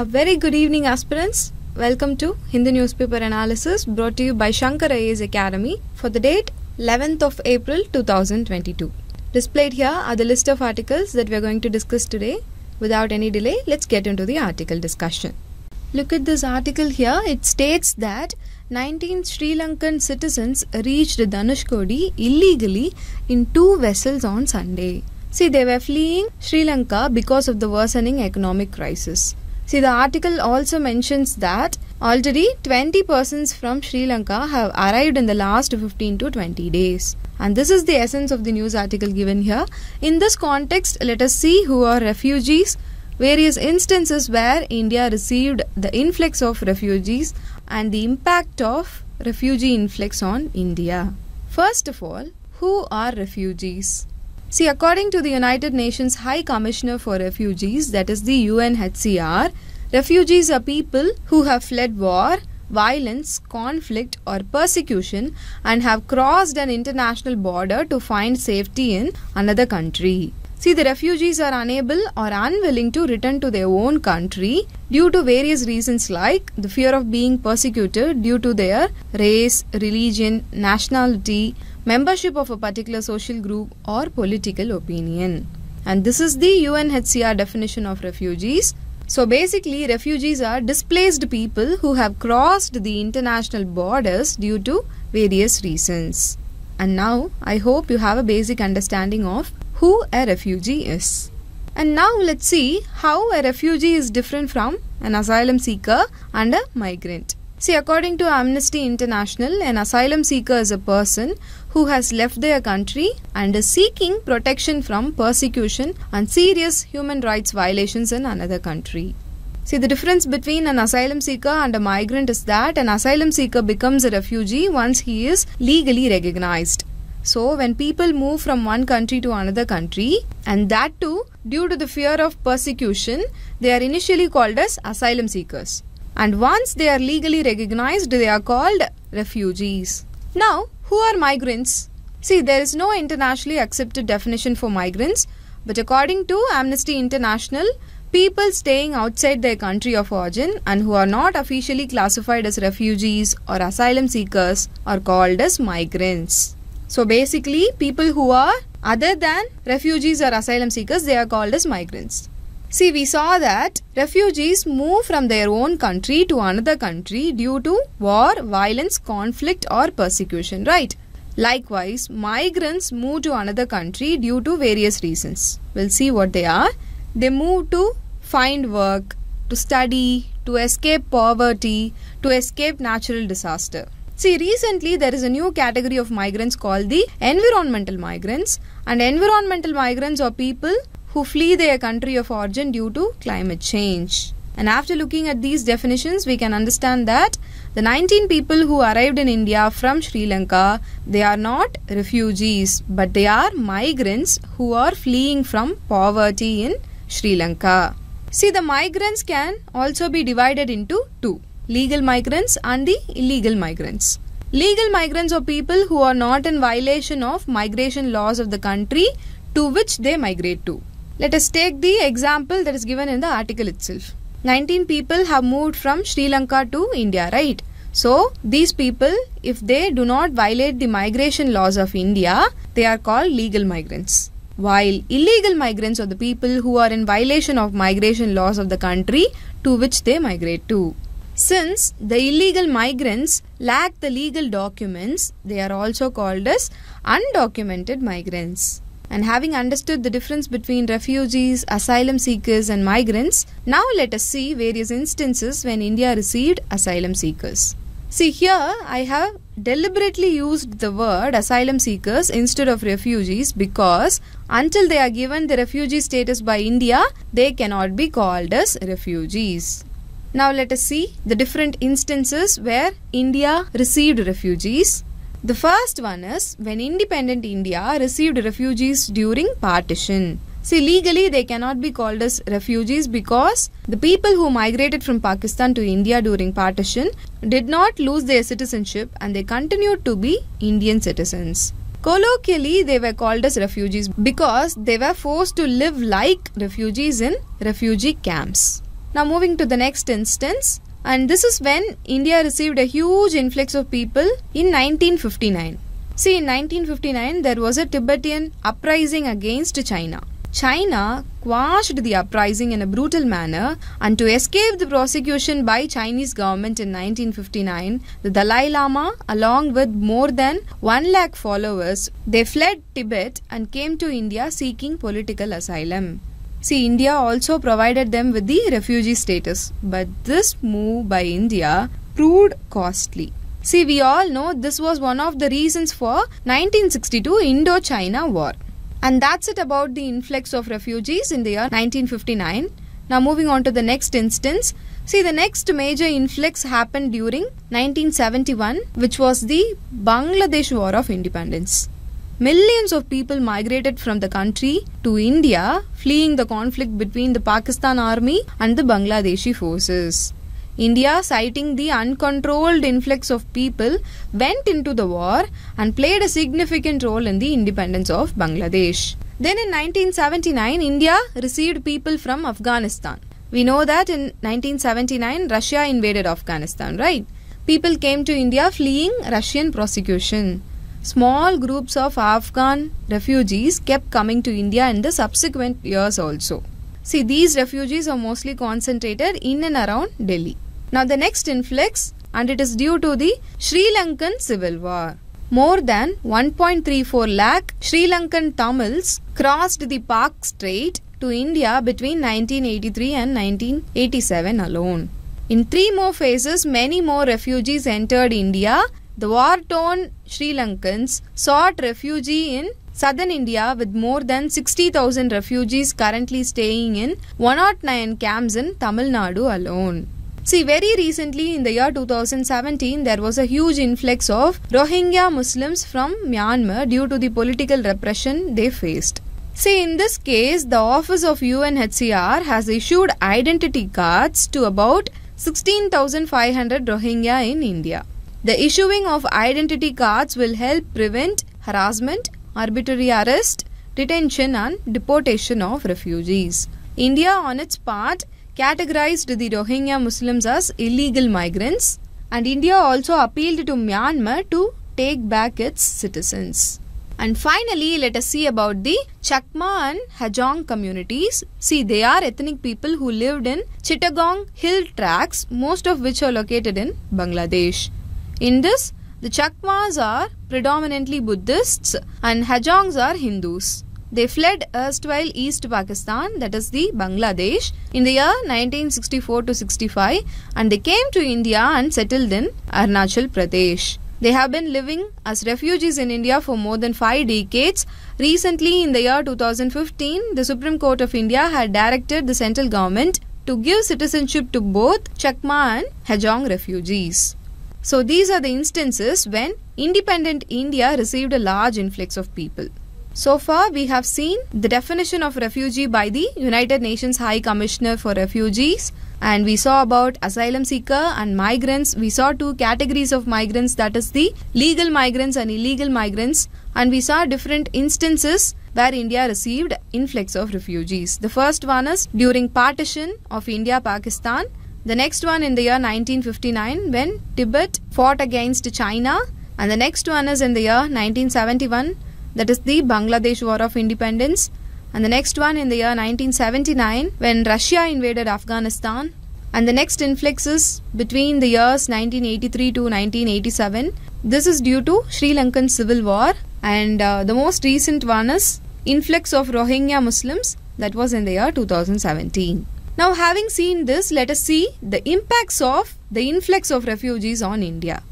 A very good evening, aspirants. Welcome to Hindi Newspaper Analysis, brought to you by Shankar IAS Academy for the date 11th of April 2022. Displayed here are the list of articles that we are going to discuss today. Without any delay, let's get into the article discussion. Look at this article here. It states that 19 Sri Lankan citizens reached Dhanushkodi illegally in two vessels on Sunday. See, they were fleeing Sri Lanka because of the worsening economic crisis. See, the article also mentions that already 20 persons from Sri Lanka have arrived in the last 15 to 20 days. And this is the essence of the news article given here. In this context, let us see who are refugees, various instances where India received the influx of refugees and the impact of refugee influx on India. First of all, who are refugees? See, according to the United Nations High Commissioner for Refugees, that is the UNHCR, refugees are people who have fled war, violence, conflict or persecution and have crossed an international border to find safety in another country. See, the refugees are unable or unwilling to return to their own country due to various reasons like the fear of being persecuted due to their race, religion, nationality, membership of a particular social group or political opinion. And this is the UNHCR definition of refugees. So basically, refugees are displaced people who have crossed the international borders due to various reasons. And now, I hope you have a basic understanding of who a refugee is. And now let's see how a refugee is different from an asylum seeker and a migrant. See, according to Amnesty International, an asylum seeker is a person who has left their country and is seeking protection from persecution and serious human rights violations in another country. See, the difference between an asylum seeker and a migrant is that an asylum seeker becomes a refugee once he is legally recognized. So, when people move from one country to another country, and that too due to the fear of persecution, they are initially called as asylum seekers. And once they are legally recognized, they are called refugees. Now, who are migrants? See, there is no internationally accepted definition for migrants, but according to Amnesty International, people staying outside their country of origin and who are not officially classified as refugees or asylum seekers are called as migrants. So basically, people who are other than refugees or asylum seekers, they are called as migrants. See, we saw that refugees move from their own country to another country due to war, violence, conflict or persecution, right? Likewise, migrants move to another country due to various reasons. We'll see what they are. They move to find work, to study, to escape poverty, to escape natural disaster. See, recently there is a new category of migrants called the environmental migrants, and environmental migrants are people who flee their country of origin due to climate change. And after looking at these definitions, we can understand that the 19 people who arrived in India from Sri Lanka, they are not refugees, but they are migrants who are fleeing from poverty in Sri Lanka. See, the migrants can also be divided into two, legal migrants and the illegal migrants. Legal migrants are people who are not in violation of migration laws of the country to which they migrate to. Let us take the example that is given in the article itself. 19 people have moved from Sri Lanka to India, right? So, these people, if they do not violate the migration laws of India, they are called legal migrants. While illegal migrants are the people who are in violation of migration laws of the country to which they migrate to. Since the illegal migrants lack the legal documents, they are also called as undocumented migrants. And having understood the difference between refugees, asylum seekers and migrants, now let us see various instances when India received asylum seekers. See, here I have deliberately used the word asylum seekers instead of refugees because until they are given the refugee status by India, they cannot be called as refugees. Now let us see the different instances where India received refugees. The first one is when independent India received refugees during partition. See, legally they cannot be called as refugees because the people who migrated from Pakistan to India during partition did not lose their citizenship and they continued to be Indian citizens. Colloquially, they were called as refugees because they were forced to live like refugees in refugee camps. Now moving to the next instance, and this is when India received a huge influx of people in 1959. See, in 1959 there was a Tibetan uprising against China. China quashed the uprising in a brutal manner, and to escape the prosecution by Chinese government in 1959, the Dalai Lama along with more than 1 lakh followers, they fled Tibet and came to India seeking political asylum. See, India also provided them with the refugee status, but this move by India proved costly. See, we all know this was one of the reasons for 1962 Indo-China War. And that's it about the influx of refugees in the year 1959. Now moving on to the next instance. See, the next major influx happened during 1971, which was the Bangladesh War of Independence. Millions of people migrated from the country to India, fleeing the conflict between the Pakistan army and the Bangladeshi forces. India, citing the uncontrolled influx of people, went into the war and played a significant role in the independence of Bangladesh. Then in 1979, India received people from Afghanistan. We know that in 1979, Russia invaded Afghanistan, right? People came to India fleeing Russian prosecution. Small groups of Afghan refugees kept coming to India in the subsequent years also. See, these refugees are mostly concentrated in and around Delhi. Now the next influx, and it is due to the Sri Lankan Civil War. More than 1.34 lakh Sri Lankan Tamils crossed the Pak Strait to India between 1983 and 1987 alone. In 3 more phases, many more refugees entered India. The war-torn Sri Lankans sought refuge in southern India, with more than 60,000 refugees currently staying in 109 camps in Tamil Nadu alone. See, very recently in the year 2017, there was a huge influx of Rohingya Muslims from Myanmar due to the political repression they faced. See, in this case, the office of UNHCR has issued identity cards to about 16,500 Rohingya in India. The issuing of identity cards will help prevent harassment, arbitrary arrest, detention and deportation of refugees. India, on its part, categorized the Rohingya Muslims as illegal migrants, and India also appealed to Myanmar to take back its citizens. And finally, let us see about the Chakma and Hajong communities. See, they are ethnic people who lived in Chittagong hill tracts, most of which are located in Bangladesh. In this, the Chakmas are predominantly Buddhists and Hajongs are Hindus. They fled erstwhile East Pakistan, that is the Bangladesh, in the year 1964 to 65, and they came to India and settled in Arunachal Pradesh. They have been living as refugees in India for more than 5 decades. Recently, in the year 2015, the Supreme Court of India had directed the central government to give citizenship to both Chakma and Hajong refugees. So these are the instances when independent India received a large influx of people. So far, we have seen the definition of refugee by the United Nations High Commissioner for Refugees, and we saw about asylum seeker and migrants. We saw 2 categories of migrants, that is the legal migrants and illegal migrants, and we saw different instances where India received influx of refugees. The first one is during partition of India-Pakistan. The next one in the year 1959, when Tibet fought against China, and the next one is in the year 1971, that is the Bangladesh War of Independence, and the next one in the year 1979, when Russia invaded Afghanistan, and the next influx is between the years 1983 to 1987. This is due to Sri Lankan Civil War, and the most recent one is influx of Rohingya Muslims, that was in the year 2017. Now, having seen this, let us see the impacts of the influx of refugees on India.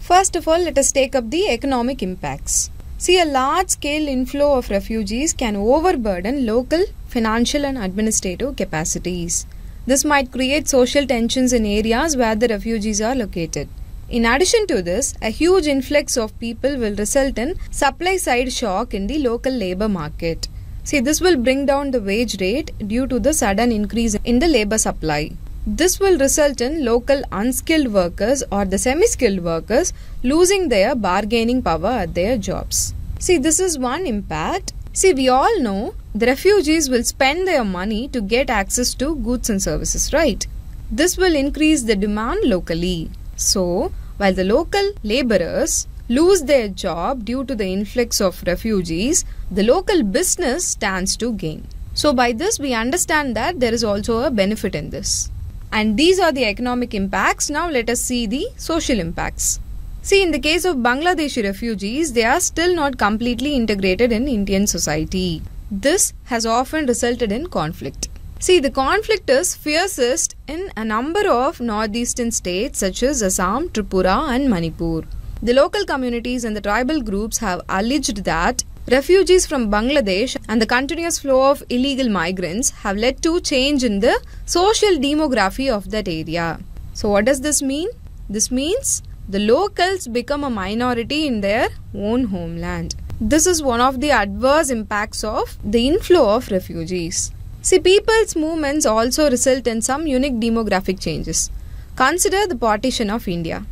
First of all, let us take up the economic impacts. See, a large-scale inflow of refugees can overburden local financial and administrative capacities. This might create social tensions in areas where the refugees are located. In addition to this, a huge influx of people will result in supply-side shock in the local labour market. See, this will bring down the wage rate due to the sudden increase in the labor supply. This will result in local unskilled workers or the semi-skilled workers losing their bargaining power at their jobs. See, this is one impact. See, we all know the refugees will spend their money to get access to goods and services, right? This will increase the demand locally. So, while the local laborers lose their job due to the influx of refugees, the local business stands to gain. So, by this we understand that there is also a benefit in this. And these are the economic impacts. Now, let us see the social impacts. See, in the case of Bangladeshi refugees, they are still not completely integrated in Indian society. This has often resulted in conflict. See, the conflict is fiercest in a number of northeastern states such as Assam, Tripura and Manipur. The local communities and the tribal groups have alleged that refugees from Bangladesh and the continuous flow of illegal migrants have led to change in the social demography of that area. So what does this mean? This means the locals become a minority in their own homeland. This is one of the adverse impacts of the inflow of refugees. See, people's movements also result in some unique demographic changes. Consider the partition of India.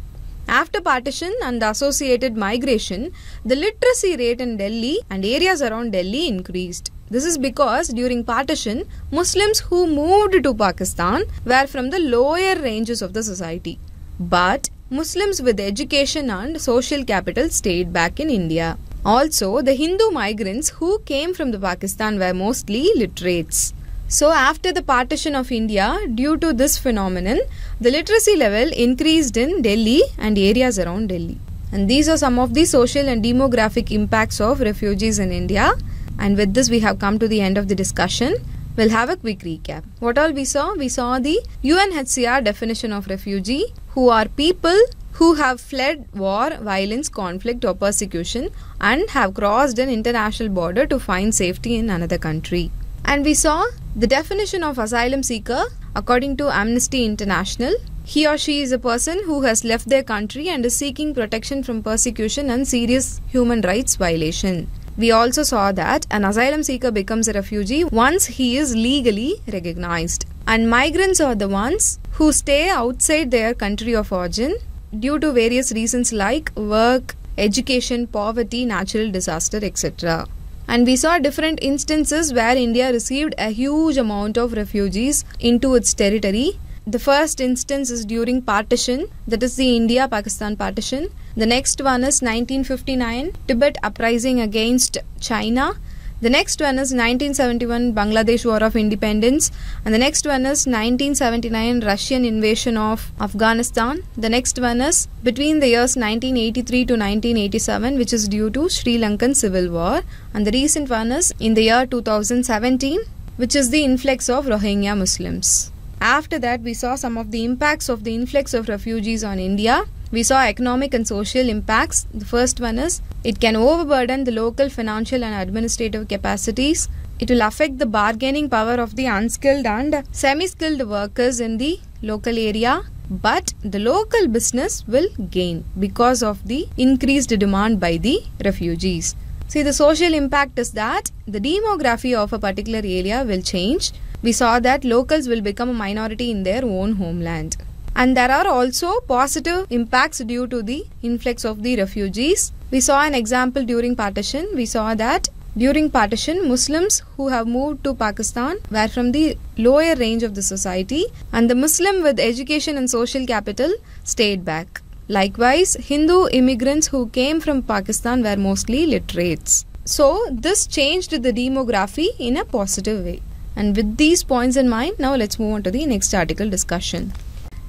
After partition and the associated migration, the literacy rate in Delhi and areas around Delhi increased. This is because during partition, Muslims who moved to Pakistan were from the lower ranges of the society. But Muslims with education and social capital stayed back in India. Also, the Hindu migrants who came from the Pakistan were mostly literates. So, after the partition of India, due to this phenomenon, the literacy level increased in Delhi and areas around Delhi. And these are some of the social and demographic impacts of refugees in India. And with this, we have come to the end of the discussion. We'll have a quick recap. What all we saw? We saw the UNHCR definition of refugee, who are people who have fled war, violence, conflict or persecution and have crossed an international border to find safety in another country. And we saw the definition of asylum seeker according to Amnesty International. He or she is a person who has left their country and is seeking protection from persecution and serious human rights violation. We also saw that an asylum seeker becomes a refugee once he is legally recognized. And migrants are the ones who stay outside their country of origin due to various reasons like work, education, poverty, natural disaster, etc. And we saw different instances where India received a huge amount of refugees into its territory. The first instance is during partition, that is the India-Pakistan partition. The next one is 1959, Tibet uprising against China. The next one is 1971, Bangladesh War of Independence, and the next one is 1979, Russian invasion of Afghanistan. The next one is between the years 1983 to 1987, which is due to Sri Lankan Civil War, and the recent one is in the year 2017, which is the influx of Rohingya Muslims. After that, we saw some of the impacts of the influx of refugees on India. We saw economic and social impacts. The first one is it can overburden the local financial and administrative capacities. It will affect the bargaining power of the unskilled and semi-skilled workers in the local area. But the local business will gain because of the increased demand by the refugees. See, the social impact is that the demography of a particular area will change. We saw that locals will become a minority in their own homeland. And there are also positive impacts due to the influx of the refugees. We saw an example during partition. We saw that during partition, Muslims who have moved to Pakistan were from the lower range of the society, and the Muslim with education and social capital stayed back. Likewise, Hindu immigrants who came from Pakistan were mostly literates. So, this changed the demography in a positive way. And with these points in mind, now let's move on to the next article discussion.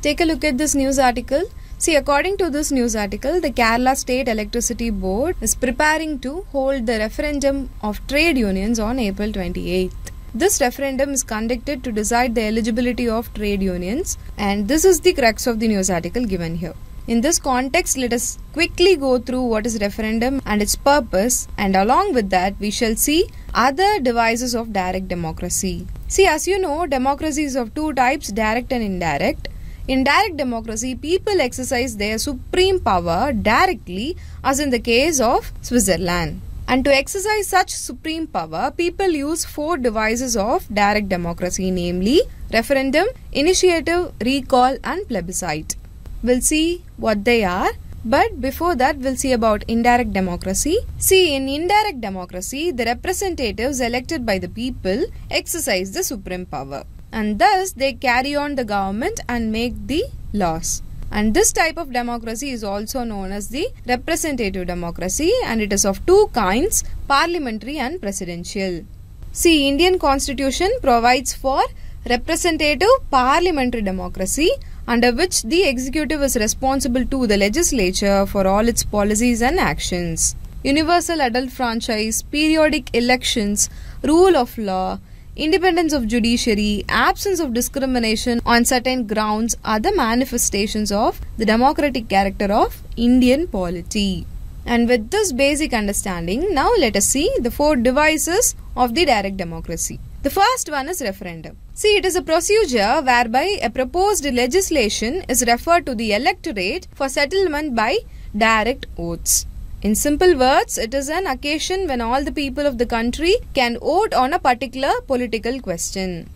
Take a look at this news article. See, according to this news article, the Kerala State Electricity Board is preparing to hold the referendum of trade unions on April 28th. This referendum is conducted to decide the eligibility of trade unions, and this is the crux of the news article given here. In this context, let us quickly go through what is referendum and its purpose, and along with that, we shall see other devices of direct democracy. See, as you know, democracy is of two types, direct and indirect. In direct democracy, people exercise their supreme power directly, as in the case of Switzerland. And to exercise such supreme power, people use four devices of direct democracy, namely referendum, initiative, recall and plebiscite. We'll see what they are. But before that, we'll see about indirect democracy. See, in indirect democracy, the representatives elected by the people exercise the supreme power, and thus they carry on the government and make the laws. And this type of democracy is also known as the representative democracy, and it is of two kinds, parliamentary and presidential. See, Indian Constitution provides for representative parliamentary democracy, under which the executive is responsible to the legislature for all its policies and actions. Universal adult franchise, periodic elections, rule of law, independence of judiciary, absence of discrimination on certain grounds are the manifestations of the democratic character of Indian polity. And with this basic understanding, now let us see the four devices of the direct democracy. The first one is referendum. See, it is a procedure whereby a proposed legislation is referred to the electorate for settlement by direct votes. In simple words, it is an occasion when all the people of the country can vote on a particular political question.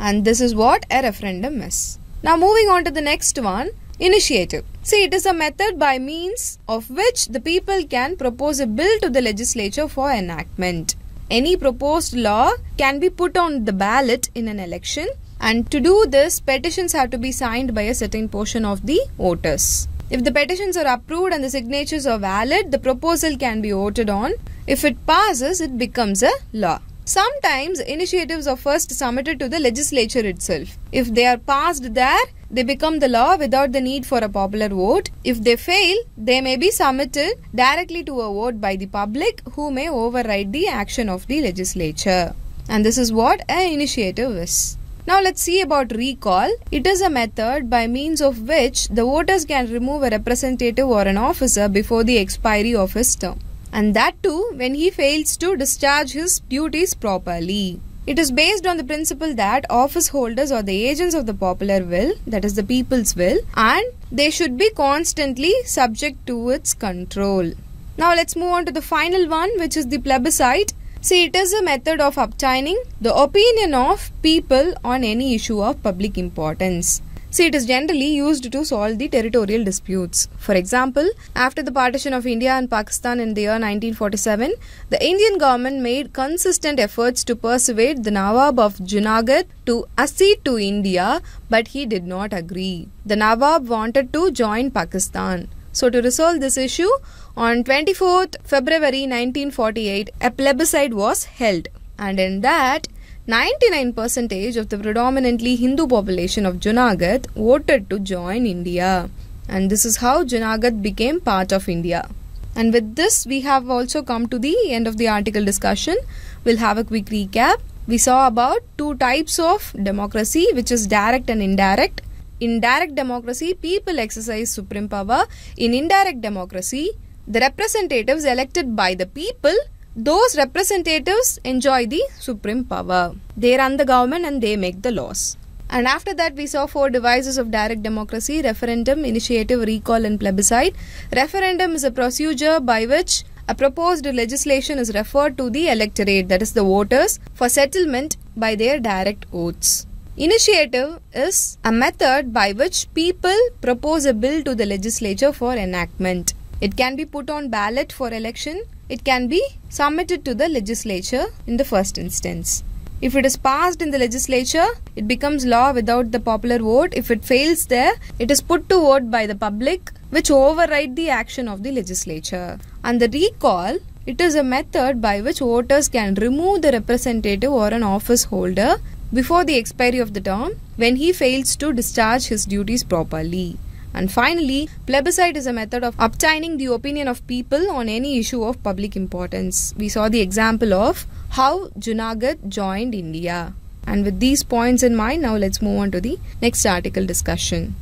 And this is what a referendum is. Now moving on to the next one, initiative. See, it is a method by means of which the people can propose a bill to the legislature for enactment. Any proposed law can be put on the ballot in an election, and to do this, petitions have to be signed by a certain portion of the voters. If the petitions are approved and the signatures are valid, the proposal can be voted on. If it passes, it becomes a law. Sometimes initiatives are first submitted to the legislature itself. If they are passed there, they become the law without the need for a popular vote. If they fail, they may be submitted directly to a vote by the public, who may override the action of the legislature. And this is what an initiative is. Now let's see about recall. It is a method by means of which the voters can remove a representative or an officer before the expiry of his term, and that too when he fails to discharge his duties properly. It is based on the principle that office holders are the agents of the popular will, that is the people's will, and they should be constantly subject to its control. Now let's move on to the final one, which is the plebiscite. See, it is a method of obtaining the opinion of people on any issue of public importance. See, it is generally used to solve the territorial disputes. For example, after the partition of India and Pakistan in the year 1947, the Indian government made consistent efforts to persuade the Nawab of Junagadh to accede to India, but he did not agree. The Nawab wanted to join Pakistan. So, to resolve this issue, on 24th February 1948, a plebiscite was held, and in that, 99% of the predominantly Hindu population of Junagadh voted to join India, and this is how Junagadh became part of India. And with this, we have also come to the end of the article discussion. We'll have a quick recap. We saw about two types of democracy, which is direct and indirect. In direct democracy, people exercise supreme power. In indirect democracy, the representatives elected by the people, those representatives enjoy the supreme power. They run the government and they make the laws. And after that, we saw four devices of direct democracy: referendum, initiative, recall and plebiscite. Referendum is a procedure by which a proposed legislation is referred to the electorate, that is the voters, for settlement by their direct votes. Initiative is a method by which people propose a bill to the legislature for enactment. It can be put on ballot for election. It can be submitted to the legislature in the first instance. If it is passed in the legislature, it becomes law without the popular vote. If it fails there, it is put to vote by the public, which override the action of the legislature. And the recall, it is a method by which voters can remove the representative or an office holder before the expiry of the term when he fails to discharge his duties properly. And finally, plebiscite is a method of obtaining the opinion of people on any issue of public importance. We saw the example of how Junagadh joined India. And with these points in mind, now let's move on to the next article discussion.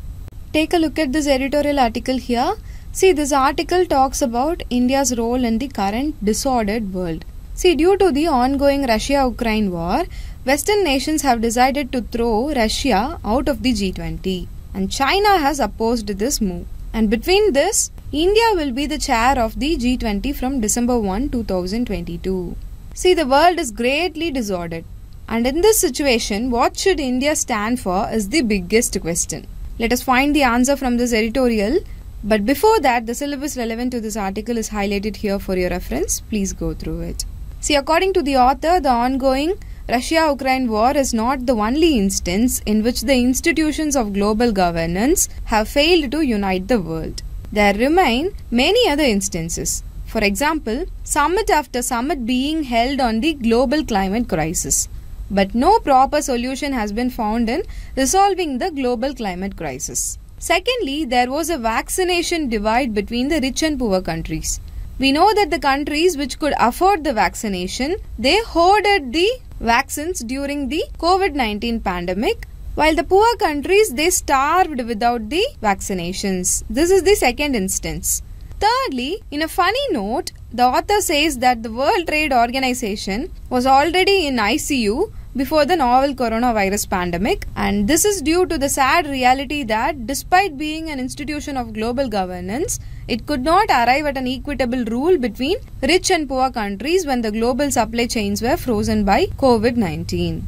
Take a look at this editorial article here. See, this article talks about India's role in the current disordered world. See, due to the ongoing Russia-Ukraine war, Western nations have decided to throw Russia out of the G20, and China has opposed this move. And between this, India will be the chair of the G20 from December 1, 2022. See, the world is greatly disordered, and in this situation, what should India stand for is the biggest question. Let us find the answer from this editorial. But before that, the syllabus relevant to this article is highlighted here for your reference. Please go through it. See, according to the author, the ongoing Russia-Ukraine war is not the only instance in which the institutions of global governance have failed to unite the world. There remain many other instances. For example, summit after summit being held on the global climate crisis. But no proper solution has been found in resolving the global climate crisis. Secondly, there was a vaccination divide between the rich and poor countries. We know that the countries which could afford the vaccination, they hoarded the vaccines during the COVID-19 pandemic, while the poor countries, they starved without the vaccinations. This is the second instance. Thirdly, in a funny note, the author says that the World Trade Organization was already in ICU before the novel coronavirus pandemic, and this is due to the sad reality that despite being an institution of global governance, it could not arrive at an equitable rule between rich and poor countries when the global supply chains were frozen by COVID-19.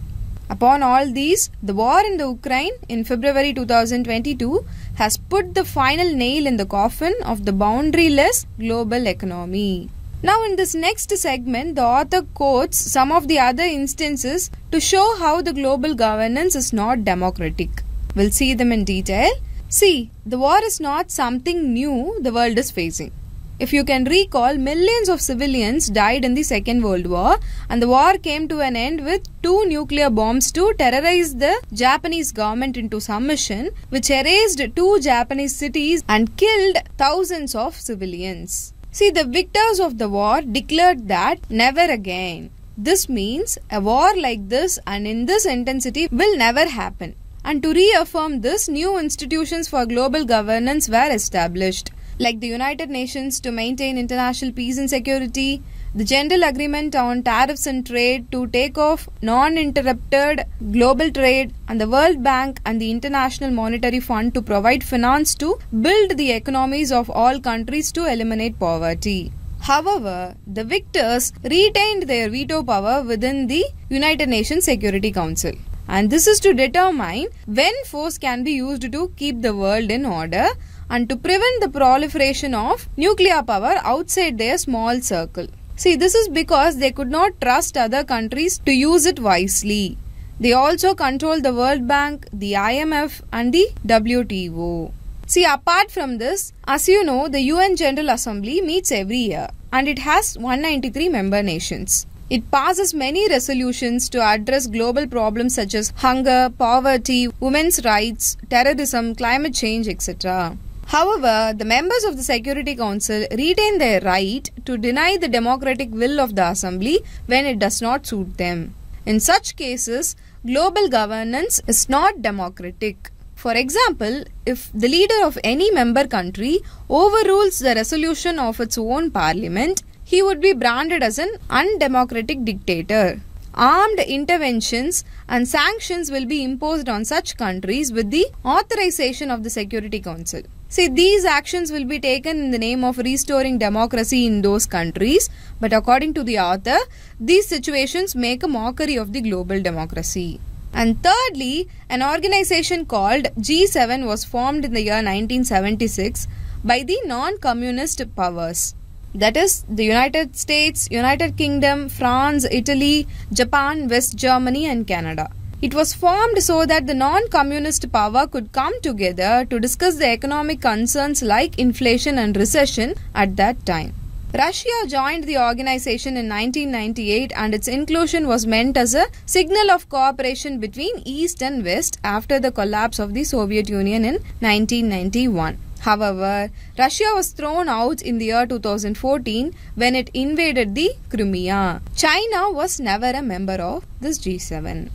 Upon all these, the war in the Ukraine in February 2022 has put the final nail in the coffin of the boundaryless global economy. Now in this next segment, the author quotes some of the other instances to show how the global governance is not democratic. We'll see them in detail. See, the war is not something new the world is facing. If you can recall, millions of civilians died in the Second World War, and the war came to an end with 2 nuclear bombs to terrorize the Japanese government into submission, which erased 2 Japanese cities and killed thousands of civilians. See, the victors of the war declared that never again. This means a war like this and in this intensity will never happen. And to reaffirm this, new institutions for global governance were established, like the United Nations to maintain international peace and security, the General Agreement on Tariffs and Trade to take off non-interrupted global trade, and the World Bank and the International Monetary Fund to provide finance to build the economies of all countries to eliminate poverty. However, the victors retained their veto power within the United Nations Security Council. And this is to determine when force can be used to keep the world in order and to prevent the proliferation of nuclear power outside their small circle. See, this is because they could not trust other countries to use it wisely. They also control the World Bank, the IMF and the WTO. See, apart from this, as you know, the UN General Assembly meets every year and it has 193 member nations. It passes many resolutions to address global problems such as hunger, poverty, women's rights, terrorism, climate change, etc. However, the members of the Security Council retain their right to deny the democratic will of the Assembly when it does not suit them. In such cases, global governance is not democratic. For example, if the leader of any member country overrules the resolution of its own parliament, he would be branded as an undemocratic dictator. Armed interventions and sanctions will be imposed on such countries with the authorization of the Security Council. See, these actions will be taken in the name of restoring democracy in those countries, but according to the author, these situations make a mockery of the global democracy. And thirdly, an organization called G7 was formed in the year 1976 by the non-communist powers. That is the United States, United Kingdom, France, Italy, Japan, West Germany and Canada. It was formed so that the non-communist power could come together to discuss the economic concerns like inflation and recession at that time. Russia joined the organization in 1998 and its inclusion was meant as a signal of cooperation between East and West after the collapse of the Soviet Union in 1991. However, Russia was thrown out in the year 2014 when it invaded the Crimea. China was never a member of this G7.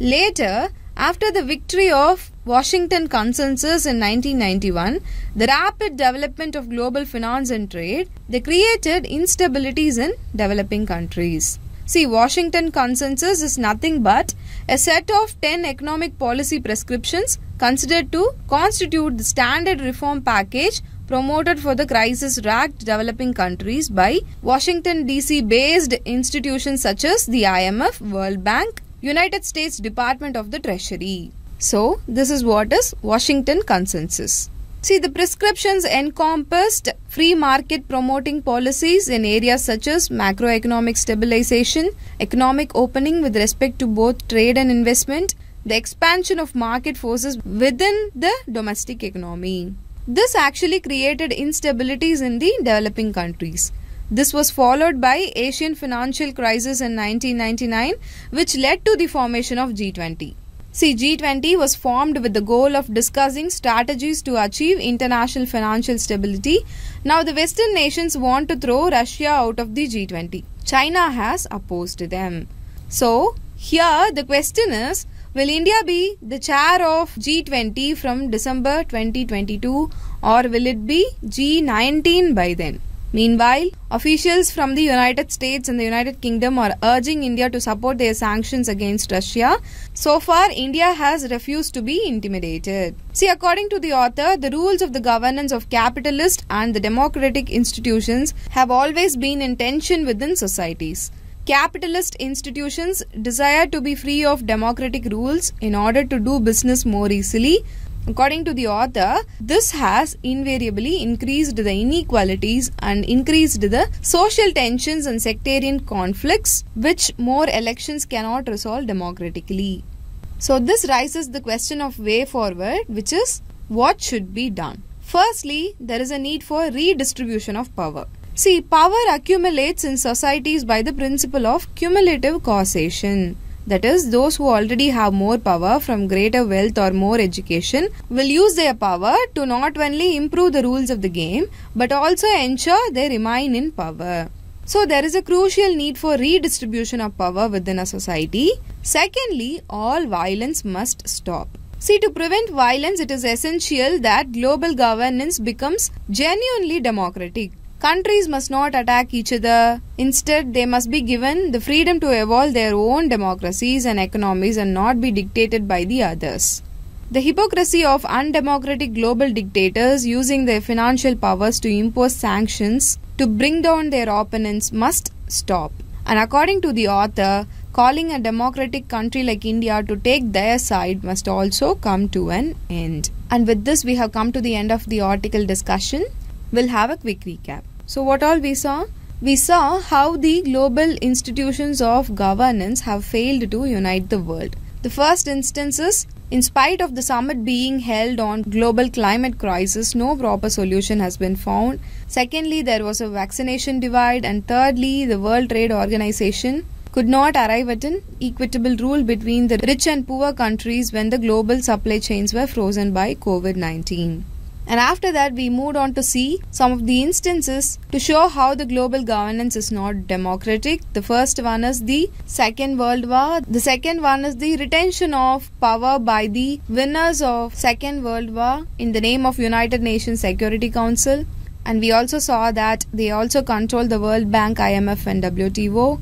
Later, after the victory of Washington Consensus in 1991, the rapid development of global finance and trade, they created instabilities in developing countries. See, Washington Consensus is nothing but a set of 10 economic policy prescriptions considered to constitute the standard reform package promoted for the crisis-racked developing countries by Washington DC-based institutions such as the IMF, World Bank, United States Department of the Treasury. So, this is what is Washington Consensus. See, the prescriptions encompassed free market promoting policies in areas such as macroeconomic stabilization, economic opening with respect to both trade and investment, the expansion of market forces within the domestic economy. This actually created instabilities in the developing countries. This was followed by Asian financial crisis in 1999, which led to the formation of G20. See, G20 was formed with the goal of discussing strategies to achieve international financial stability. Now, the Western nations want to throw Russia out of the G20. China has opposed them. So, here the question is, will India be the chair of G20 from December 2022 or will it be G19 by then? Meanwhile, officials from the United States and the United Kingdom are urging India to support their sanctions against Russia. So far, India has refused to be intimidated. See, according to the author, the rules of the governance of capitalist and the democratic institutions have always been in tension within societies. Capitalist institutions desire to be free of democratic rules in order to do business more easily. According to the author, this has invariably increased the inequalities and increased the social tensions and sectarian conflicts, which more elections cannot resolve democratically. So this raises the question of way forward, which is what should be done. Firstly, there is a need for redistribution of power. See, power accumulates in societies by the principle of cumulative causation. That is, those who already have more power from greater wealth or more education will use their power to not only improve the rules of the game but also ensure they remain in power. So, there is a crucial need for redistribution of power within a society. Secondly, all violence must stop. See, to prevent violence, it is essential that global governance becomes genuinely democratic. Countries must not attack each other. Instead, they must be given the freedom to evolve their own democracies and economies and not be dictated by the others. The hypocrisy of undemocratic global dictators using their financial powers to impose sanctions to bring down their opponents must stop. And according to the author, calling a democratic country like India to take their side must also come to an end. And with this, we have come to the end of the article discussion. We'll have a quick recap. So what all we saw? We saw how the global institutions of governance have failed to unite the world. The first instance is, in spite of the summit being held on global climate crisis, no proper solution has been found. Secondly, there was a vaccination divide. And thirdly, the World Trade Organization could not arrive at an equitable rule between the rich and poor countries when the global supply chains were frozen by COVID-19. And after that, we moved on to see some of the instances to show how the global governance is not democratic. The first one is the Second World War. The second one is the retention of power by the winners of Second World War in the name of United Nations Security Council. And we also saw that they also control the World Bank, IMF and WTO.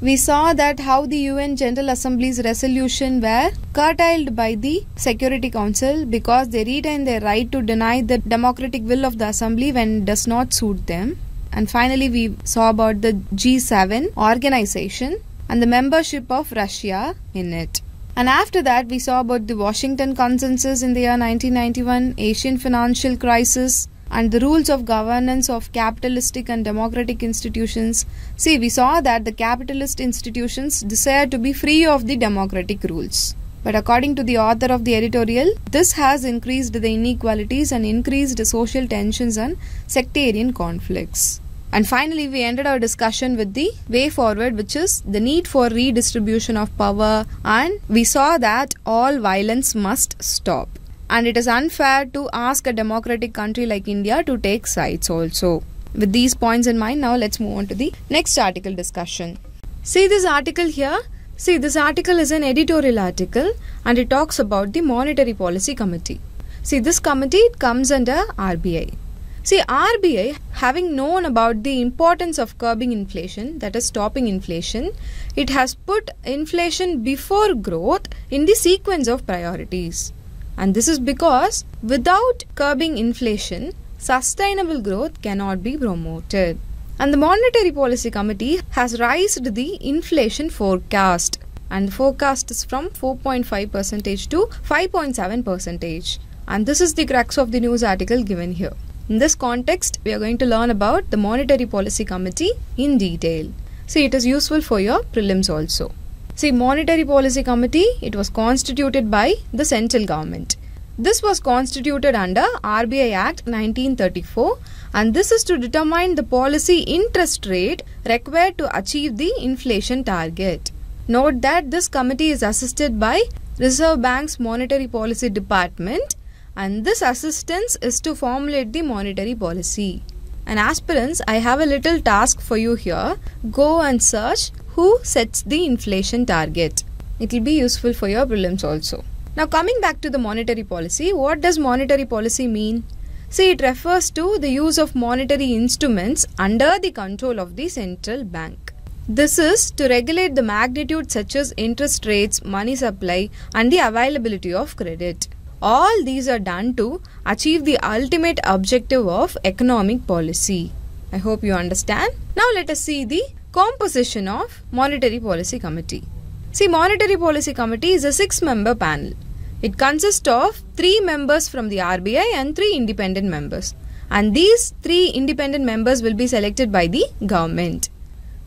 We saw that how the UN General Assembly's resolution were curtailed by the Security Council because they retain their right to deny the democratic will of the Assembly when it does not suit them. And finally, we saw about the G7 organization and the membership of Russia in it. And after that, we saw about the Washington Consensus in the year 1991, Asian financial crisis, and the rules of governance of capitalistic and democratic institutions. See, we saw that the capitalist institutions desire to be free of the democratic rules. But according to the author of the editorial, this has increased the inequalities and increased the social tensions and sectarian conflicts. And finally, we ended our discussion with the way forward, which is the need for redistribution of power. And we saw that all violence must stop. And it is unfair to ask a democratic country like India to take sides also. With these points in mind, now let's move on to the next article discussion. See this article here. See, this article is an editorial article and it talks about the Monetary Policy Committee. See, this committee comes under RBI. See, RBI, having known about the importance of curbing inflation, that is stopping inflation, it has put inflation before growth in the sequence of priorities. And this is because without curbing inflation, sustainable growth cannot be promoted. And the Monetary Policy Committee has raised the inflation forecast. And the forecast is from 4.5% to 5.7%. And this is the crux of the news article given here. In this context, we are going to learn about the Monetary Policy Committee in detail. See, it is useful for your prelims also. See, Monetary Policy Committee, it was constituted by the central government. This was constituted under RBI Act 1934, and this is to determine the policy interest rate required to achieve the inflation target. Note that this committee is assisted by Reserve Bank's Monetary Policy Department, and this assistance is to formulate the monetary policy. And aspirants, I have a little task for you here. Go and search who sets the inflation target. It will be useful for your prelims also. Now, coming back to the monetary policy, what does monetary policy mean? See, it refers to the use of monetary instruments under the control of the central bank. This is to regulate the magnitude such as interest rates, money supply, and the availability of credit. All these are done to achieve the ultimate objective of economic policy. I hope you understand. Now, let us see the composition of Monetary Policy Committee. See, Monetary Policy Committee is a 6-member panel. It consists of 3 members from the RBI and 3 independent members. And these 3 independent members will be selected by the government.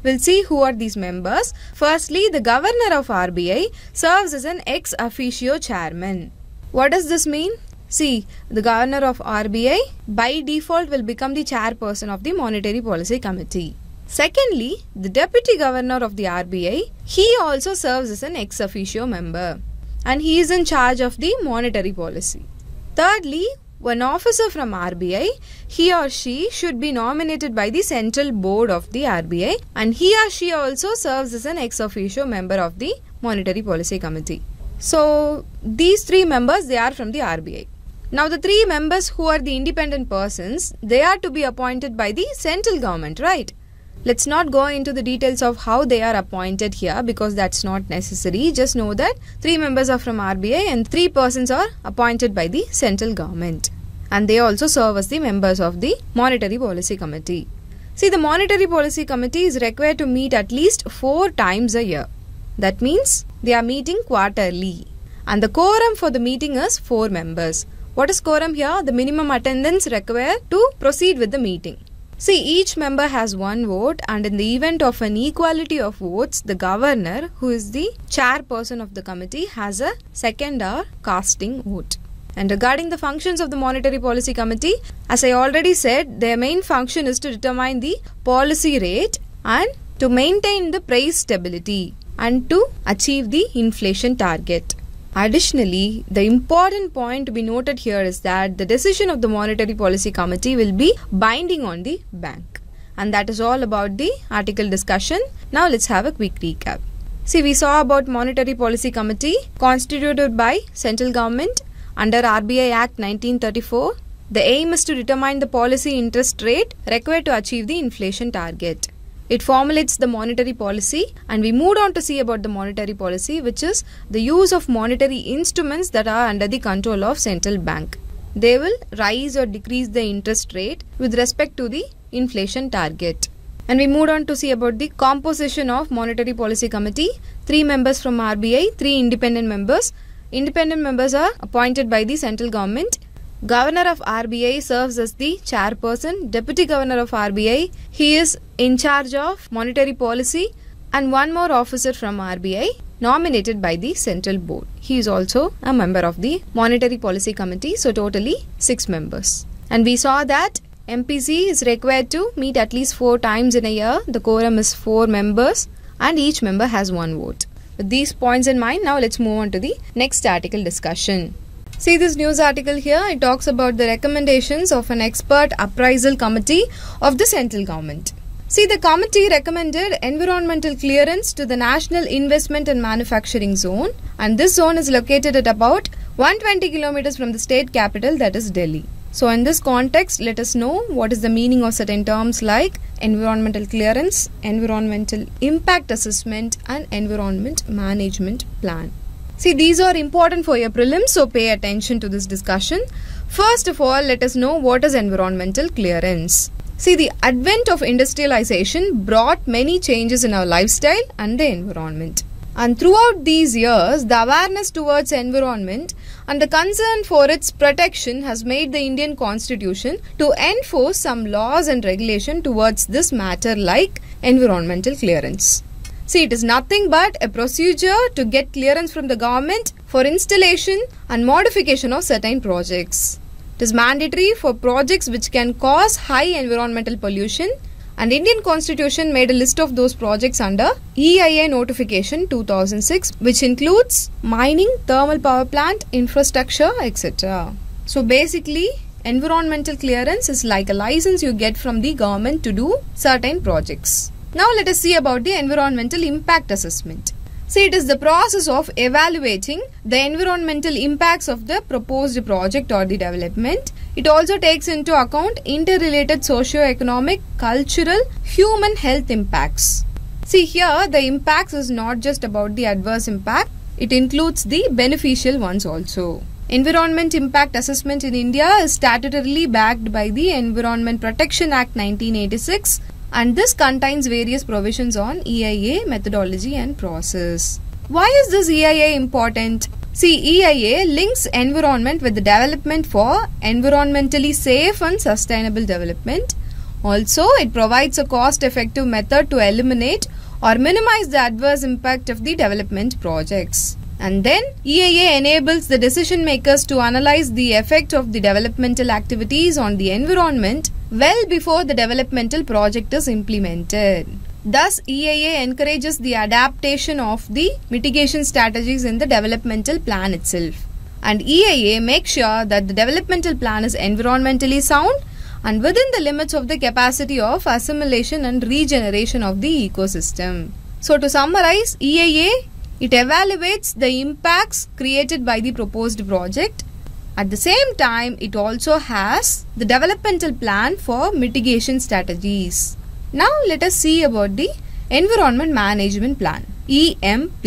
We'll see who are these members. Firstly, the governor of RBI serves as an ex officio chairman. What does this mean? See, the governor of RBI by default will become the chairperson of the Monetary Policy Committee. Secondly, the Deputy Governor of the RBI, he also serves as an ex officio member, and he is in charge of the monetary policy. Thirdly, one officer from RBI, he or she should be nominated by the Central Board of the RBI, and he or she also serves as an ex officio member of the Monetary Policy Committee. So, these 3 members, they are from the RBI. Now, the 3 members who are the independent persons, they are to be appointed by the central government, right? Let's not go into the details of how they are appointed here because that's not necessary. Just know that 3 members are from RBI and 3 persons are appointed by the central government. And they also serve as the members of the Monetary Policy Committee. See, the Monetary Policy Committee is required to meet at least 4 times a year. That means they are meeting quarterly. And the quorum for the meeting is 4 members. What is quorum here? The minimum attendance required to proceed with the meeting. See, each member has 1 vote, and in the event of an equality of votes, the governor, who is the chairperson of the committee, has a second or casting vote. And regarding the functions of the Monetary Policy Committee, as I already said, their main function is to determine the policy rate and to maintain the price stability and to achieve the inflation target. Additionally, the important point to be noted here is that the decision of the Monetary Policy Committee will be binding on the bank. And that is all about the article discussion. Now, let's have a quick recap. See, we saw about Monetary Policy Committee constituted by central government under RBI Act 1934. The aim is to determine the policy interest rate required to achieve the inflation target. It formulates the monetary policy, and we moved on to see about the monetary policy, which is the use of monetary instruments that are under the control of central bank. They will rise or decrease the interest rate with respect to the inflation target. And we moved on to see about the composition of Monetary Policy Committee. 3 members from RBI, 3 independent members. Independent members are appointed by the central government. Governor of RBI serves as the chairperson. Deputy Governor of RBI, he is in charge of monetary policy, and 1 more officer from RBI nominated by the central board. He is also a member of the Monetary Policy Committee, so totally 6 members. And we saw that MPC is required to meet at least 4 times in a year. The quorum is 4 members, and each member has 1 vote. With these points in mind, now let's move on to the next article discussion. See this news article here, it talks about the recommendations of an expert appraisal committee of the central government. See, the committee recommended environmental clearance to the National Investment and Manufacturing Zone, and this zone is located at about 120 kilometers from the state capital, that is Delhi. So, in this context, let us know what is the meaning of certain terms like environmental clearance, environmental impact assessment, and environment management plan. See, these are important for your prelims, so pay attention to this discussion. First of all, let us know what is environmental clearance. See, the advent of industrialization brought many changes in our lifestyle and the environment. And throughout these years, the awareness towards environment and the concern for its protection has made the Indian Constitution to enforce some laws and regulation towards this matter, like environmental clearance. See, it is nothing but a procedure to get clearance from the government for installation and modification of certain projects. It is mandatory for projects which can cause high environmental pollution, and Indian Constitution made a list of those projects under EIA Notification 2006, which includes mining, thermal power plant, infrastructure, etc. So basically, environmental clearance is like a license you get from the government to do certain projects. Now let us see about the environmental impact assessment. See, it is the process of evaluating the environmental impacts of the proposed project or the development. It also takes into account interrelated socio-economic, cultural, human health impacts. See, here the impacts is not just about the adverse impact, it includes the beneficial ones also. Environment impact assessment in India is statutorily backed by the Environment Protection Act 1986, and this contains various provisions on EIA methodology and process. Why is this EIA important? See, EIA links environment with the development for environmentally safe and sustainable development. Also, it provides a cost-effective method to eliminate or minimize the adverse impact of the development projects. And then, EIA enables the decision makers to analyze the effect of the developmental activities on the environment well before the developmental project is implemented. Thus, EIA encourages the adaptation of the mitigation strategies in the developmental plan itself. And EIA makes sure that the developmental plan is environmentally sound and within the limits of the capacity of assimilation and regeneration of the ecosystem. So, to summarize, EIA, it evaluates the impacts created by the proposed project. At the same time, it also has the developmental plan for mitigation strategies. Now, let us see about the Environment Management Plan, EMP.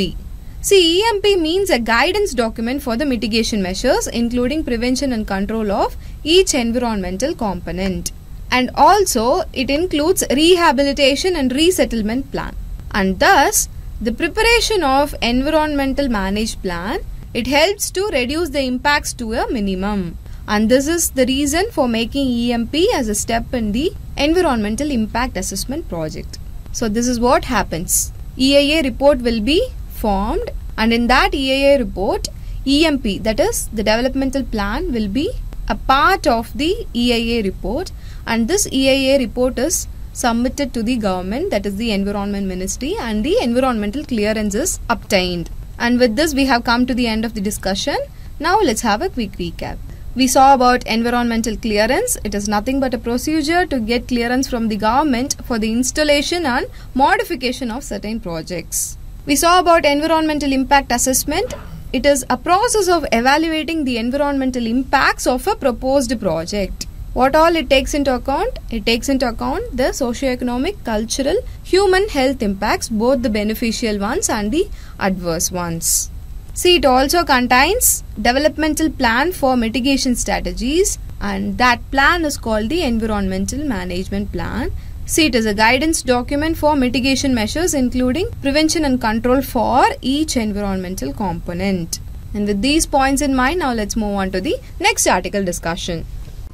See, EMP means a guidance document for the mitigation measures, including prevention and control of each environmental component. And also, it includes rehabilitation and resettlement plan. And thus, the preparation of environmental management plan, it helps to reduce the impacts to a minimum, and this is the reason for making EMP as a step in the environmental impact assessment project. So this is what happens. EIA report will be formed, and in that EIA report, EMP, that is the developmental plan, will be a part of the EIA report, and this EIA report is submitted to the government, that is the Environment Ministry, and the environmental clearance is obtained. And with this, we have come to the end of the discussion. Now, let's have a quick recap. We saw about environmental clearance. It is nothing but a procedure to get clearance from the government for the installation and modification of certain projects. We saw about environmental impact assessment. It is a process of evaluating the environmental impacts of a proposed project. What all it takes into account? It takes into account the socio-economic, cultural, human health impacts, both the beneficial ones and the adverse ones. See, it also contains developmental plan for mitigation strategies, and that plan is called the Environmental Management Plan. See, it is a guidance document for mitigation measures, including prevention and control for each environmental component. And with these points in mind, now let's move on to the next article discussion.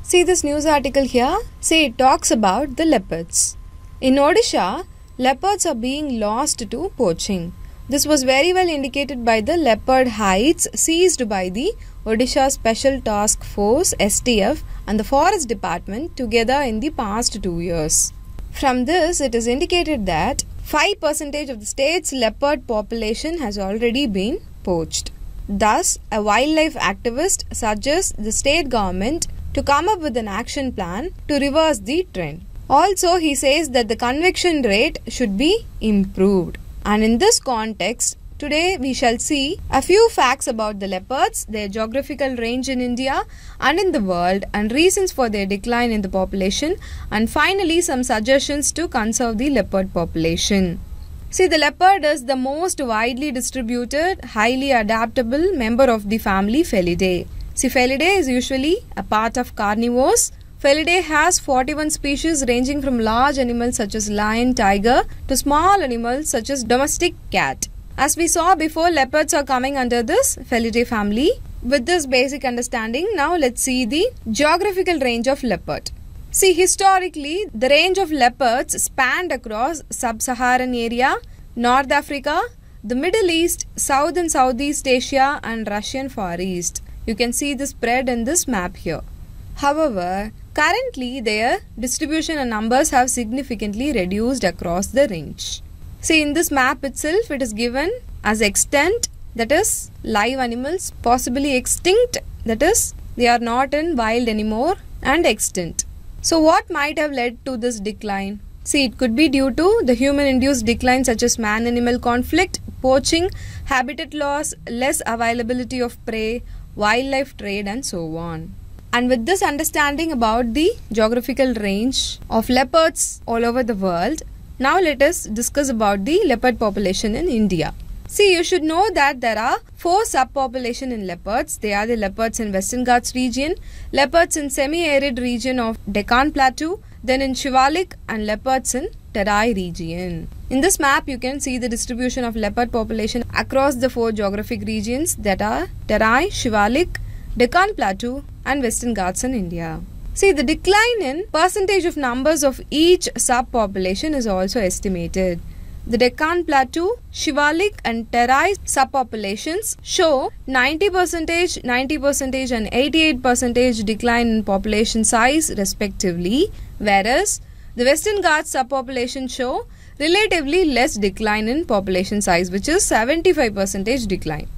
See this news article here. See, it talks about the leopards. In Odisha, leopards are being lost to poaching. This was very well indicated by the leopard hides seized by the Odisha Special Task Force (STF) and the Forest Department together in the past 2 years. From this, it is indicated that 5% of the state's leopard population has already been poached. Thus, a wildlife activist suggests the state government to come up with an action plan to reverse the trend. Also, he says that the conviction rate should be improved. And in this context, today we shall see a few facts about the leopards, their geographical range in India and in the world, and reasons for their decline in the population, and finally some suggestions to conserve the leopard population. See, the leopard is the most widely distributed, highly adaptable member of the family Felidae. See, Felidae is usually a part of carnivores. Felidae has 41 species ranging from large animals such as lion, tiger to small animals such as domestic cat. As we saw before, leopards are coming under this Felidae family. With this basic understanding, now let's see the geographical range of leopard. See, historically, the range of leopards spanned across sub-Saharan area, North Africa, the Middle East, South and Southeast Asia and Russian Far East. You can see the spread in this map here. However, currently their distribution and numbers have significantly reduced across the range. See, in this map itself, it is given as extant, that is live animals, possibly extinct, that is they are not in wild anymore, and extinct. So what might have led to this decline? See, it could be due to the human-induced decline such as man-animal conflict, poaching, habitat loss, less availability of prey, wildlife trade and so on. And with this understanding about the geographical range of leopards all over the world, now let us discuss about the leopard population in India. See, you should know that there are 4 subpopulations in leopards. They are the leopards in Western Ghats region, leopards in semi-arid region of Deccan Plateau, then in Shivalik, and leopards in Terai region. In this map, you can see the distribution of leopard population across the 4 geographic regions that are Terai, Shivalik, Deccan Plateau and Western Ghats in India. See, the decline in percentage of numbers of each subpopulation is also estimated. The Deccan Plateau, Shivalik and Terai subpopulations show 90%, 90% and 88% decline in population size respectively, whereas the Western Ghats subpopulation show relatively less decline in population size, which is 75% decline.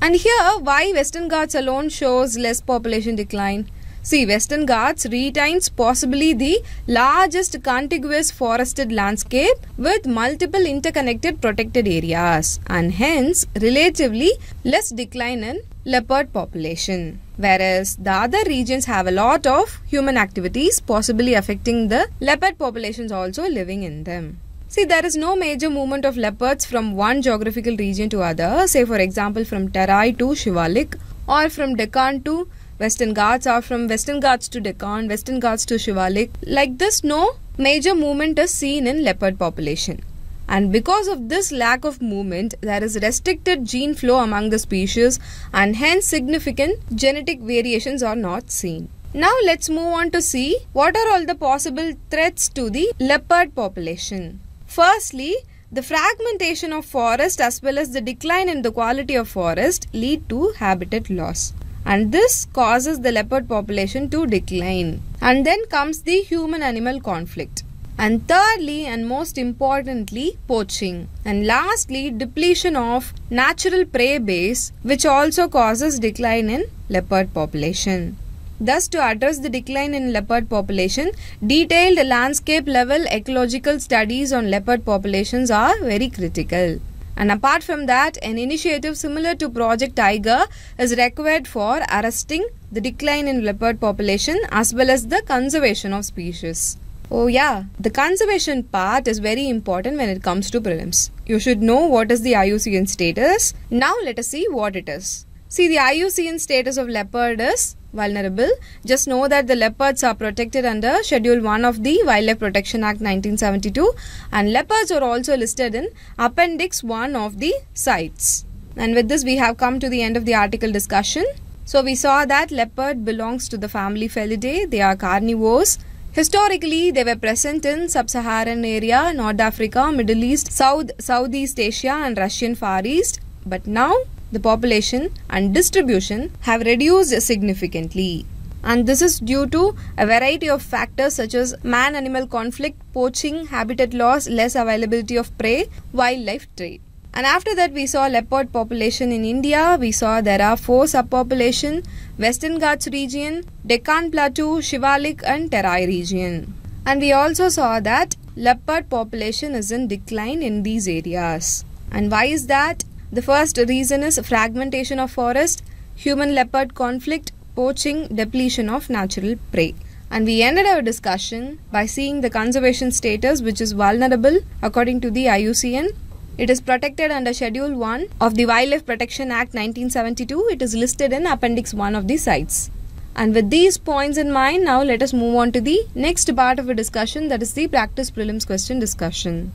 And here, why Western Ghats alone shows less population decline? See, Western Ghats retains possibly the largest contiguous forested landscape with multiple interconnected protected areas and hence relatively less decline in leopard population. Whereas the other regions have a lot of human activities possibly affecting the leopard populations also living in them. See, there is no major movement of leopards from one geographical region to other, say for example from Terai to Shivalik or from Deccan to Western Ghats or from Western Ghats to Deccan, Western Ghats to Shivalik. Like this, no major movement is seen in leopard population. And because of this lack of movement, there is restricted gene flow among the species and hence significant genetic variations are not seen. Now let's move on to see what are all the possible threats to the leopard population. Firstly, the fragmentation of forest as well as the decline in the quality of forest lead to habitat loss. And this causes the leopard population to decline. And then comes the human-animal conflict. And thirdly and most importantly, poaching. And lastly, depletion of natural prey base, which also causes decline in leopard population. Thus, to address the decline in leopard population, detailed landscape-level ecological studies on leopard populations are very critical. And apart from that, an initiative similar to Project Tiger is required for arresting the decline in leopard population as well as the conservation of species. Oh yeah, the conservation part is very important when it comes to prelims. You should know what is the IUCN status. Now let us see what it is. See, the IUCN status of leopard is vulnerable. Just know that the leopards are protected under Schedule 1 of the Wildlife Protection Act 1972 and leopards are also listed in Appendix 1 of the CITES. And with this we have come to the end of the article discussion. So we saw that leopard belongs to the family Felidae. They are carnivores. Historically, they were present in sub-Saharan area, North Africa, Middle East, Southeast Asia and Russian Far East. But now the population and distribution have reduced significantly. And this is due to a variety of factors such as man-animal conflict, poaching, habitat loss, less availability of prey, wildlife trade. And after that we saw leopard population in India. We saw there are 4 subpopulations, Western Ghats region, Deccan Plateau, Shivalik and Terai region. And we also saw that leopard population is in decline in these areas. And why is that? The first reason is fragmentation of forest, human-leopard conflict, poaching, depletion of natural prey. And we ended our discussion by seeing the conservation status, which is vulnerable according to the IUCN. It is protected under Schedule 1 of the Wildlife Protection Act 1972. It is listed in Appendix 1 of the CITES. And with these points in mind, now let us move on to the next part of a discussion, that is the practice prelims question discussion.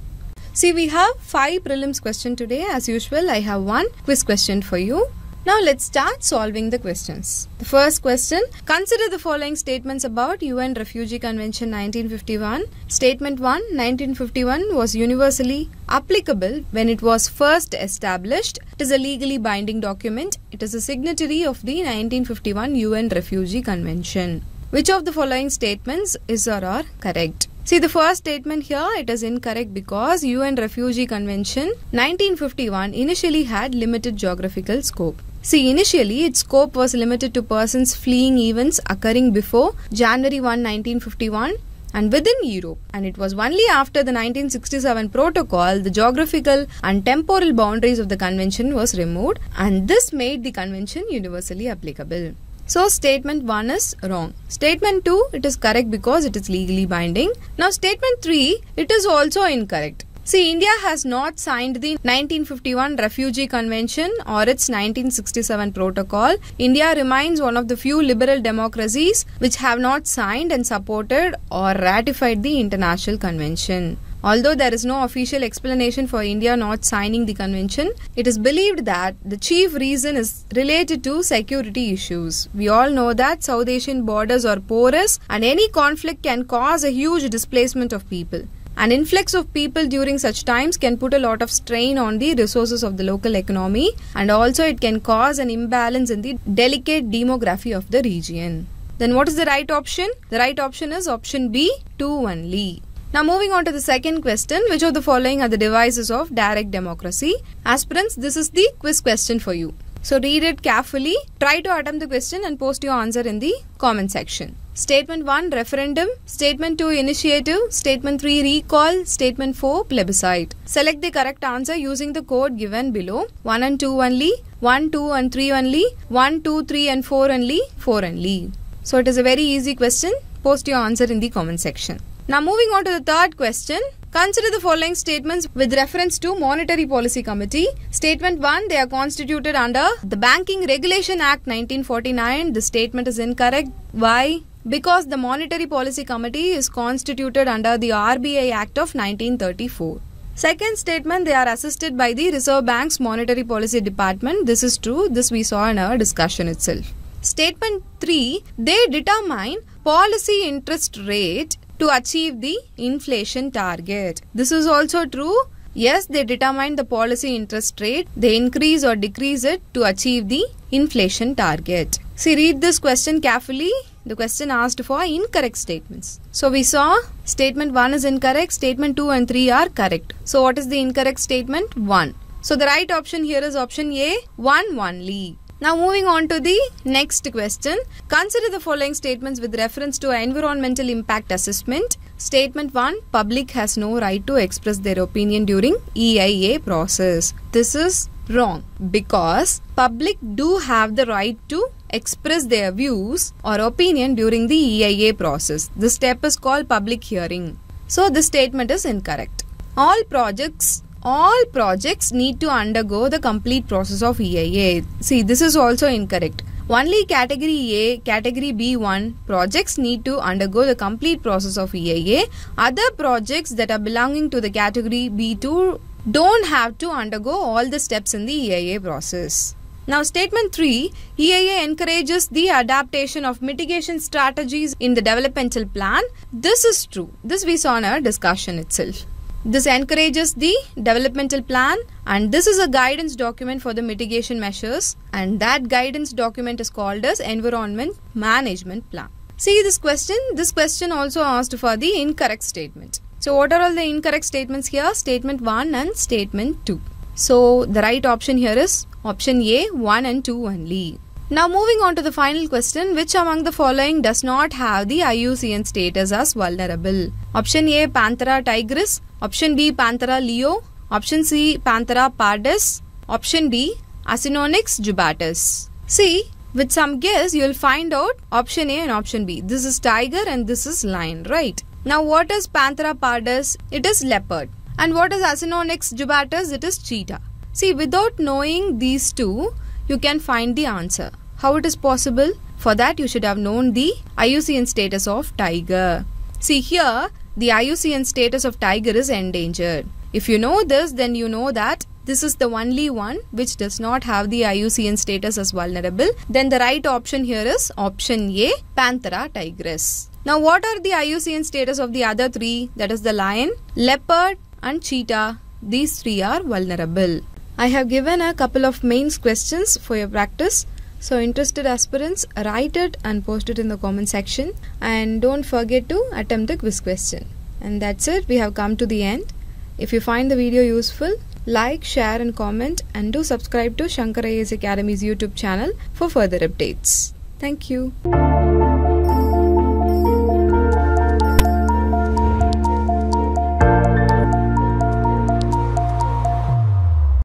See, we have 5 prelims questions today. As usual, I have one quiz question for you. Now let's start solving the questions. The first question, consider the following statements about UN Refugee Convention 1951. Statement 1, 1951 was universally applicable when it was first established. It is a legally binding document. It is a signatory of the 1951 UN Refugee Convention. Which of the following statements is or are correct? See, the first statement here, it is incorrect because UN Refugee Convention 1951 initially had limited geographical scope. See, initially its scope was limited to persons fleeing events occurring before January 1, 1951 and within Europe, and it was only after the 1967 Protocol the geographical and temporal boundaries of the convention was removed, and this made the convention universally applicable. So, statement 1 is wrong. Statement 2, it is correct because it is legally binding. Now, statement 3, it is also incorrect. See, India has not signed the 1951 Refugee Convention or its 1967 Protocol. India remains one of the few liberal democracies which have not signed and supported or ratified the international convention. Although there is no official explanation for India not signing the convention, it is believed that the chief reason is related to security issues. We all know that South Asian borders are porous and any conflict can cause a huge displacement of people. An influx of people during such times can put a lot of strain on the resources of the local economy, and also it can cause an imbalance in the delicate demography of the region. Then what is the right option? The right option is option B, 2 only. Now moving on to the second question, which of the following are the devices of direct democracy? Aspirants, this is the quiz question for you. So read it carefully, try to attempt the question and post your answer in the comment section. Statement 1, referendum. Statement 2, initiative. Statement 3, recall. Statement 4, plebiscite. Select the correct answer using the code given below. 1 and 2 only, 1, 2 and 3 only, 1, 2, 3 and 4 only, 4 only. So it is a very easy question. Post your answer in the comment section. Now moving on to the third question, consider the following statements with reference to Monetary Policy Committee. Statement 1, they are constituted under the Banking Regulation Act 1949. The statement is incorrect. Why? Because the Monetary Policy Committee is constituted under the RBI Act of 1934. Second statement, they are assisted by the Reserve Bank's Monetary Policy Department. This is true. This we saw in our discussion itself. Statement 3, they determine policy interest rate to achieve the inflation target. This is also true. Yes, they determine the policy interest rate. They increase or decrease it to achieve the inflation target. See, read this question carefully. The question asked for incorrect statements. So we saw statement 1 is incorrect. Statement 2 and 3 are correct. So what is the incorrect statement? 1. So the right option here is option A, 1 only. Now moving on to the next question, consider the following statements with reference to environmental impact assessment. Statement 1, public has no right to express their opinion during EIA process. This is wrong because public do have the right to express their views or opinion during the EIA process. This step is called public hearing. So this statement is incorrect. All projects need to undergo the complete process of EIA. See, this is also incorrect. Only Category A, Category B1 projects need to undergo the complete process of EIA. Other projects that are belonging to the Category B2 don't have to undergo all the steps in the EIA process. Now, Statement 3, EIA encourages the adaptation of mitigation strategies in the developmental plan. This is true. This we saw in our discussion itself. This encourages the developmental plan, and this is a guidance document for the mitigation measures, and that guidance document is called as Environment Management Plan. See this question also asked for the incorrect statement. So what are all the incorrect statements here? Statement 1 and statement 2. So the right option here is option A, 1 and 2 only. Now moving on to the final question, which among the following does not have the IUCN status as vulnerable? Option A, Panthera tigris. Option B, Panthera leo. Option C, Panthera pardus. Option D, Acinonyx jubatus. See, with some guess, you will find out option A and option B. This is tiger and this is lion, right? Now, what is Panthera pardus? It is leopard. And what is Acinonyx jubatus? It is cheetah. See, without knowing these two, you can find the answer. How it is possible? For that, you should have known the IUCN status of tiger. See here, the IUCN status of tiger is endangered. If you know this, then you know that this is the only one which does not have the IUCN status as vulnerable. Then the right option here is option A, Panthera tigris. Now what are the IUCN status of the other three? That is the lion, leopard and cheetah. These three are vulnerable. I have given a couple of mains questions for your practice. So interested aspirants, write it and post it in the comment section. And don't forget to attempt the quiz question. And that's it. We have come to the end. If you find the video useful, like, share and comment, and do subscribe to Shankar IAS Academy's YouTube channel for further updates. Thank you.